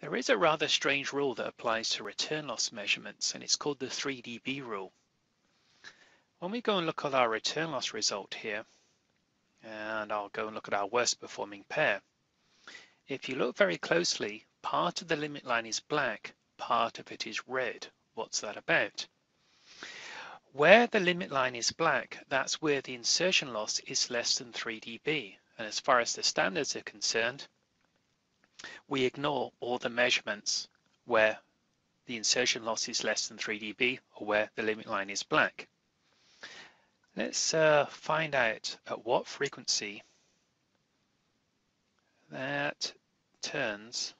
There is a rather strange rule that applies to return loss measurements, and it's called the 3dB rule. When we go and look at our return loss result here, and I'll go and look at our worst performing pair, if you look very closely, part of the limit line is black, part of it is red. What's that about? Where the limit line is black, that's where the insertion loss is less than 3dB, and as far as the standards are concerned, we ignore all the measurements where the insertion loss is less than 3dB or where the limit line is black. Let's find out at what frequency that turns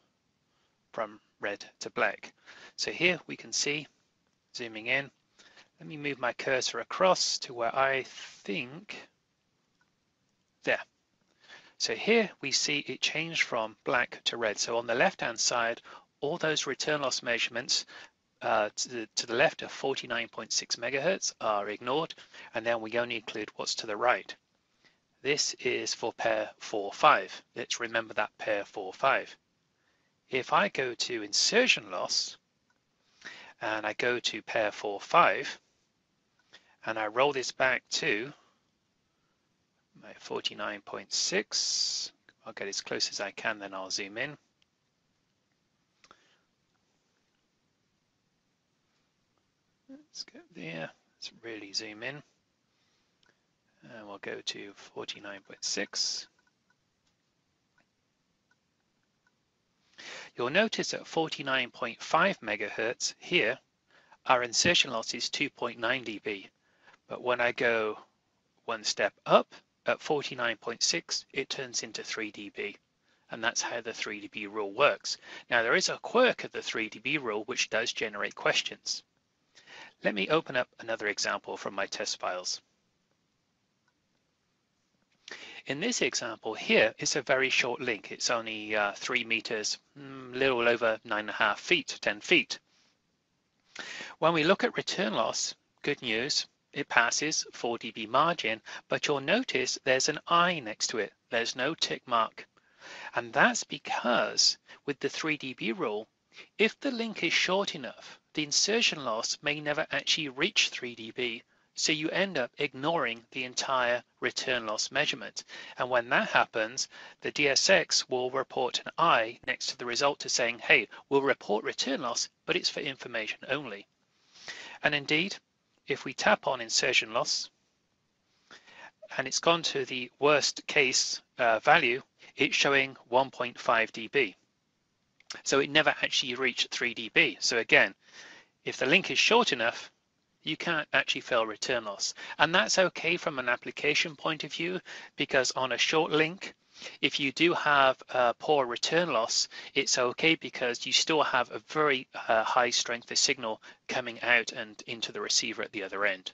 from red to black. So here we can see, zooming in, let me move my cursor across to where I think, there. So here we see it changed from black to red. So on the left-hand side, all those return loss measurements to the left of 49.6 megahertz are ignored, and then we only include what's to the right. This is for pair 4-5. Let's remember that pair 4-5. If I go to insertion loss, and I go to pair 4-5, and I roll this back to my 49.6. I'll get as close as I can, then I'll zoom in. Let's go there. Let's really zoom in. And we'll go to 49.6. You'll notice at 49.5 megahertz here, our insertion loss is 2.9 dB. But when I go one step up, at 49.6, it turns into 3dB, and that's how the 3dB rule works. Now, there is a quirk of the 3dB rule which does generate questions. Let me open up another example from my test files. In this example here, it's a very short link. It's only 3 meters, a little over 9.5 feet, 10 feet. When we look at return loss, good news, it passes 4 dB margin, but you'll notice there's an I next to it. There's no tick mark. And that's because with the 3 dB rule, if the link is short enough, the insertion loss may never actually reach 3 dB. So you end up ignoring the entire return loss measurement. And when that happens, the DSX will report an I next to the result to saying, hey, we'll report return loss, but it's for information only. And indeed, if we tap on insertion loss and it's gone to the worst case value, it's showing 1.5 dB. So it never actually reached 3 dB. So again, if the link is short enough, you can't actually fail return loss. And that's okay from an application point of view, because on a short link, if you do have poor return loss, it's okay because you still have a very high strength of signal coming out and into the receiver at the other end.